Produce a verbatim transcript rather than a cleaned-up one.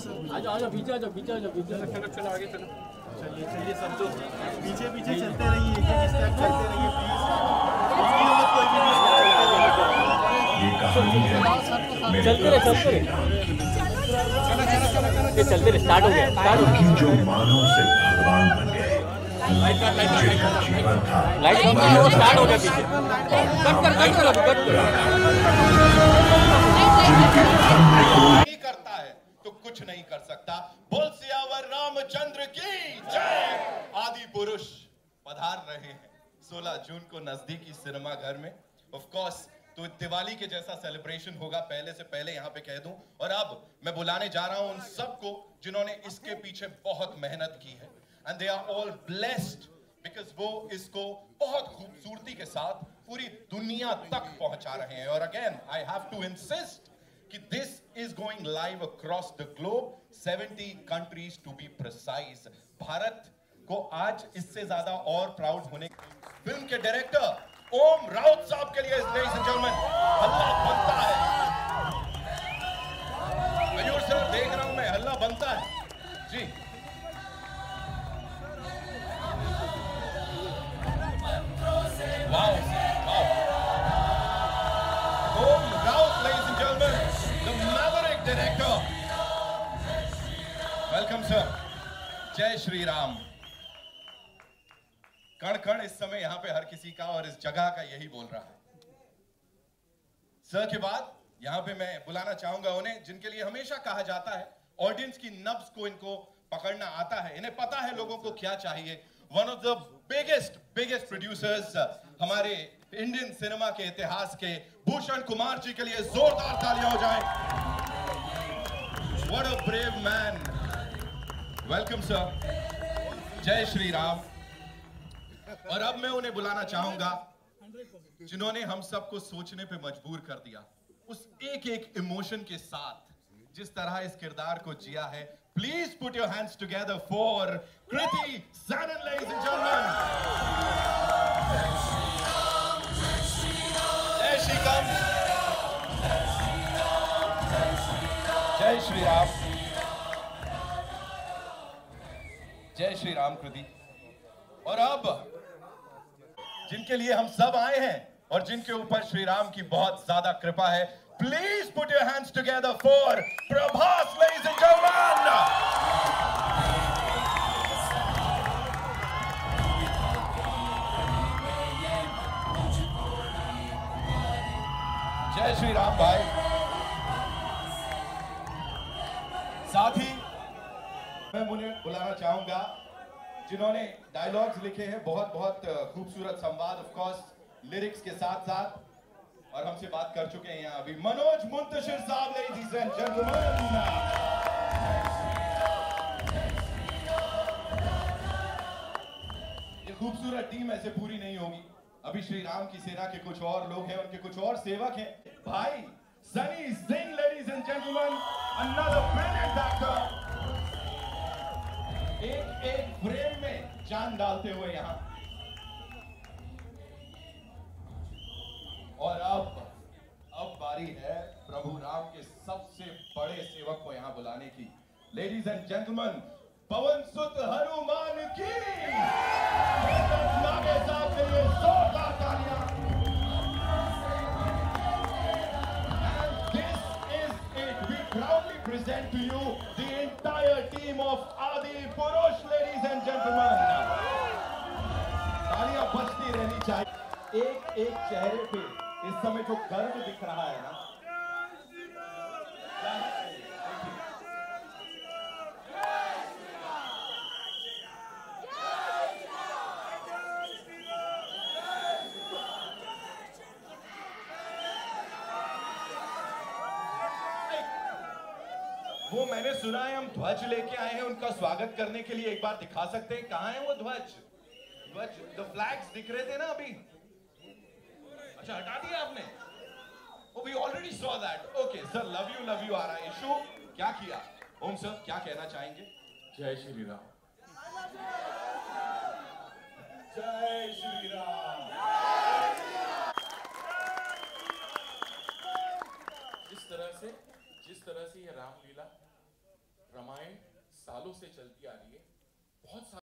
आजा आजा पीछे आजा पीछे आजा पीछे चलो चलो आगे चलो चलिए चलिए सब तो पीछे पीछे चलते रहिए चलते रहिए प्लीज चलते रहे चलते रहे चलो चलते रहे स्टार्ट हो गया स्टार्ट हो गया जो मानव से भगवान बन गए लाइट का स्टार्ट हो गया पीछे कट कर कट कर कट कर करता है तो कुछ नहीं कर सकता। बोल सियावर रामचंद्र की जय। आदि पुरुष पधार रहे हैं सोलह जून को नजदीकी सिनेमा घर में। ऑफ कोर्स तो दिवाली के जैसा सेलिब्रेशन होगा, पहले से पहले यहाँ पे कह दूं। और अब मैं बुलाने जा रहा हूं उन सबको जिन्होंने इसके पीछे बहुत मेहनत की है and they are all blessed because वो इसको बहुत खूबसूरती के साथ पूरी दुनिया तक पहुंचा रहे हैं। और again I have to insist कि this is going live across the globe, सत्तर countries to be precise. Bharat को आज इससे ज्यादा और प्राउड होने। फिल्म के डायरेक्टर ओम राउत साहब के लिए लेडीज एंड जेंटलमैन हल्ला बनता है। मयूर सर देख रहा हूं मैं, हल्ला बनता है जी। Wow wow Om Raut ladies and gentlemen. Welcome sir. जय श्री राम। कण कण इस समय यहां पे हर किसी का और इस जगह का यही बोल रहा है। सर के बाद यहां पे मैं बुलाना चाहूंगा उन्हें जिनके लिए हमेशा कहा जाता है ऑडियंस की नब्ज को इनको पकड़ना आता है, इन्हें पता है लोगों को क्या चाहिए। One of the biggest biggest producers हमारे इंडियन सिनेमा के इतिहास के भूषण कुमार जी के लिए जोरदार तालियां हो जाएं। What a brave man. Welcome sir. जय श्री राम। और अब मैं उन्हें बुलाना चाहूंगा जिन्होंने हम सबको सोचने पे मजबूर कर दिया, उस एक एक इमोशन के साथ जिस तरह इस किरदार को जिया है। Please put your hands together for Kriti Sanon ladies and gentleman. जय श्री राम। जय श्री राम कृति। और अब जिनके लिए हम सब आए हैं और जिनके ऊपर श्री राम की बहुत ज्यादा कृपा है, please put your hands together for Prabhas ladies and gentleman. जय श्री राम भाई। साथ ही मैं उन्हें बुलाना चाहूंगा जिन्होंने डायलॉग्स लिखे हैं, बहुत बहुत खूबसूरत संवाद, ऑफ कोर्स लिरिक्स के साथ साथ। और हमसे बात कर चुके हैं यहाँ अभी मनोज मुंतशिर साहब लेडीज एंड जेंटलमैन। ये खूबसूरत टीम ऐसे पूरी नहीं होगी। अभी श्री राम की सेना के कुछ और लोग हैं, उनके कुछ और सेवक हैं। भाई Sunny Singh ladies and gentlemen, another brilliant actor. एक एक फ्रेम में जान डालते हुए यहां। और अब अब बारी है प्रभु राम के सबसे बड़े सेवक को यहां बुलाने की। लेडीज एंड जेंटलमैन पवन सुत हनुमान की। नागे साहब के लिए जोरदार तालियां। Present to you the entire team of Adi Purush, ladies and gentlemen. तालियां बजती रहनी चाहिए। एक एक चेहरे पे इस समय जो गर्व दिख रहा है ना, वो मैंने सुना है हम ध्वज लेके आए हैं उनका स्वागत करने के लिए। एक बार दिखा सकते हैं कहाँ है वो ध्वज? ध्वज द फ्लैग्स दिख रहे थे ना अभी। अच्छा हटा दिया आपने? Oh we already saw that. Okay sir, love you love you आ रहा है इशू। क्या किया ओम सर, क्या कहना चाहेंगे? जय श्री राम। जय श्री राम। जिस तरह से जिस तरह से ये रामलीला रामायण सालों से चलती आ रही है, बहुत